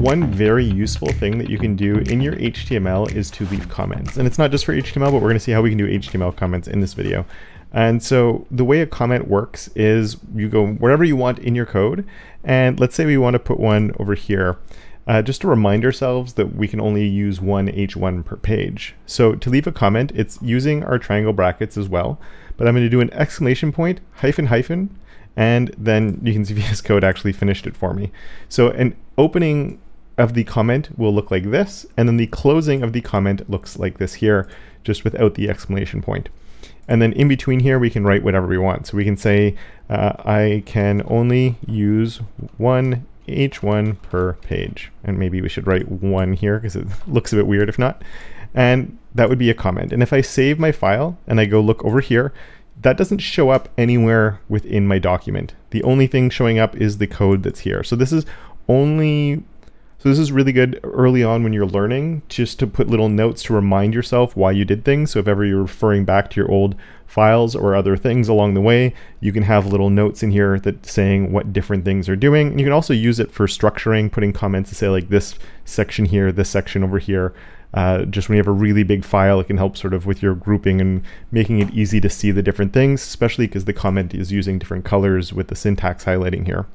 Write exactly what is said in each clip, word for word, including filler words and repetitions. One very useful thing that you can do in your H T M L is to leave comments. And it's not just for H T M L, but we're going to see how we can do H T M L comments in this video. And so the way a comment works is you go wherever you want in your code. And let's say we want to put one over here. Uh, just to remind ourselves that we can only use one H one per page. So to leave a comment, it's using our triangle brackets as well, but I'm going to do an exclamation point, hyphen, hyphen, and then you can see V S Code actually finished it for me. So an opening of the comment will look like this, and then the closing of the comment looks like this here, just without the exclamation point. And then in between here, we can write whatever we want. So we can say, uh, I can only use one H one per page, and maybe we should write one here because it looks a bit weird if not, and that would be a comment. And if I save my file and I go look over here, that doesn't show up anywhere within my document. The only thing showing up is the code that's here. So this is only so this is really good early on when you're learning, just to put little notes to remind yourself why you did things. So if ever you're referring back to your old files or other things along the way, you can have little notes in here that saying what different things are doing. And you can also use it for structuring, putting comments to say like this section here, this section over here. Uh, just when you have a really big file, it can help sort of with your grouping and making it easy to see the different things, especially because the comment is using different colors with the syntax highlighting here.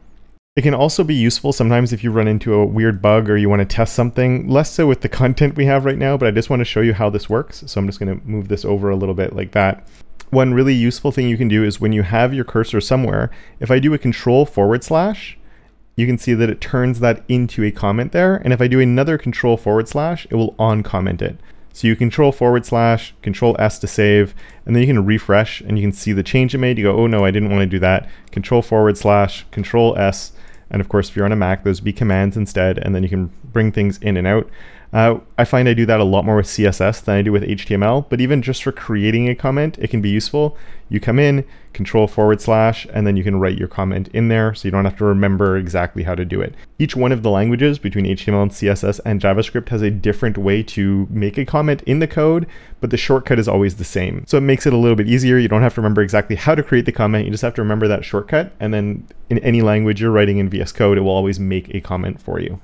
It can also be useful sometimes if you run into a weird bug or you want to test something, less so with the content we have right now, but I just want to show you how this works. So I'm just going to move this over a little bit like that. One really useful thing you can do is when you have your cursor somewhere, if I do a control forward slash, you can see that it turns that into a comment there. And if I do another control forward slash, it will uncomment it. So you control forward slash, control S to save, and then you can refresh and you can see the change it made. You go, oh no, I didn't want to do that. Control forward slash, control S. And of course, if you're on a Mac, those would be commands instead, and then you can bring things in and out. Uh, I find I do that a lot more with C S S than I do with H T M L, but even just for creating a comment, it can be useful. You come in, control forward slash, and then you can write your comment in there, so you don't have to remember exactly how to do it. Each one of the languages between H T M L and C S S and JavaScript has a different way to make a comment in the code, but the shortcut is always the same. So it makes it a little bit easier. You don't have to remember exactly how to create the comment. You just have to remember that shortcut, and then in any language you're writing in V S Code, it will always make a comment for you.